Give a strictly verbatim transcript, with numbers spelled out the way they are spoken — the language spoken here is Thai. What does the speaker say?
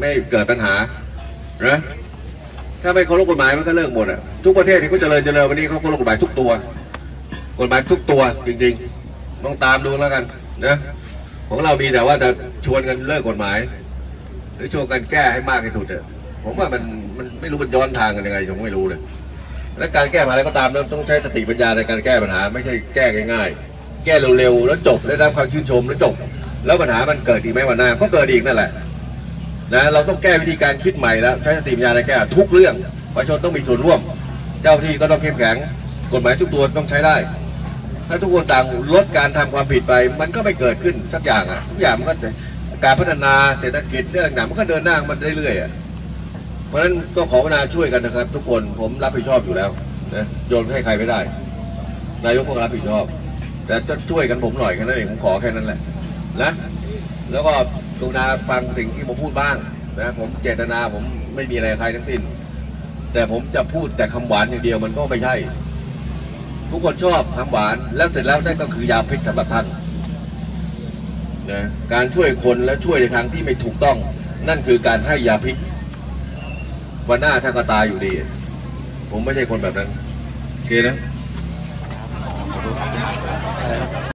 ไม่เกิดปัญหานะถ้าไม่เคารพกฎหมายมันก็เลิกหมดอ่ะทุกประเทศที่เขาเจริญเจริญวันนี้เขาเคารพกฎหมายทุกตัวกฎหมายทุกตัวจริงๆต้องตามดูแล้วกันนะของเรามีแต่ว่าจะชวนกันเลิกกฎหมายหรือชวนกันแก้ให้มากที่สุดเนี่ยผมว่ามันมันไม่รู้มันย้อนทางกันยังไงผมไม่รู้เลยและการแก้ปัญหาอะไรก็ตามต้องใช้สติปัญญาในการแก้ปัญหาไม่ใช่แก้ง่ายๆแก้เร็วๆแล้วจบได้รับความชื่นชมแล้วจบแล้วปัญหามันเกิดอีกไหมวันหน้าก็เกิดอีกนั่นแหละนะเราต้องแก้วิธีการคิดใหม่แล้วใช้สติปัญญาในแก้ทุกเรื่องประชาชนต้องมีส่วนร่วมเจ้าที่ก็ต้องเข้มแข็งกฎหมายทุกตัวต้องใช้ได้ถ้าทุกคนต่างลดการทำความผิดไปมันก็ไม่เกิดขึ้นสักอย่างอ่ะทุกอย่างมันก็การพัฒนาเศรษฐกิจเรื่องต่างมันก็เดินหน้ามันเรื่อยๆอ่ะเพราะฉะนั้นก็ขอนาช่วยกันนะครับทุกคนผมรับผิดชอบอยู่แล้วนะโยนให้ใครไม่ได้นายกก็รับผิดชอบแต่จะช่วยกันผมหน่อยแค่นั้นเองผมขอแค่นั้นแหละนะแล้วก็กรุณาฟังสิ่งที่ผมพูดบ้างนะผมเจตนาผมไม่มีอะไรใครทั้งสิ้นแต่ผมจะพูดแต่คำหวานอย่างเดียวมันก็ไม่ใช่ทุกคนชอบคำหวานแล้วเสร็จแล้วนั่นก็คือยาพิษสำหรับท่านนะการช่วยคนและช่วยในทางที่ไม่ถูกต้องนั่นคือการให้ยาพิษวันหน้าท่านก็ตายอยู่ดีผมไม่ใช่คนแบบนั้นโอเคนะ